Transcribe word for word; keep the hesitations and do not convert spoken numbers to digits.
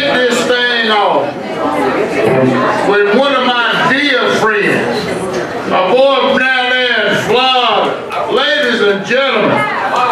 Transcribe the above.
kick this thing off with one of my dear friends, a boy down there in Florida. Ladies and gentlemen,